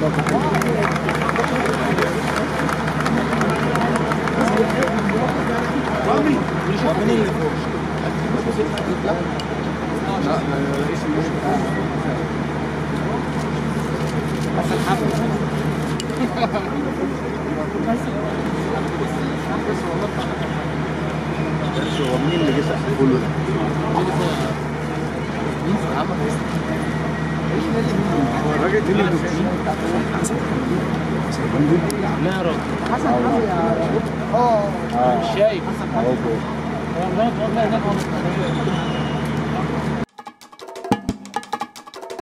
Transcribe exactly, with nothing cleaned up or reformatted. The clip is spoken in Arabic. شايف.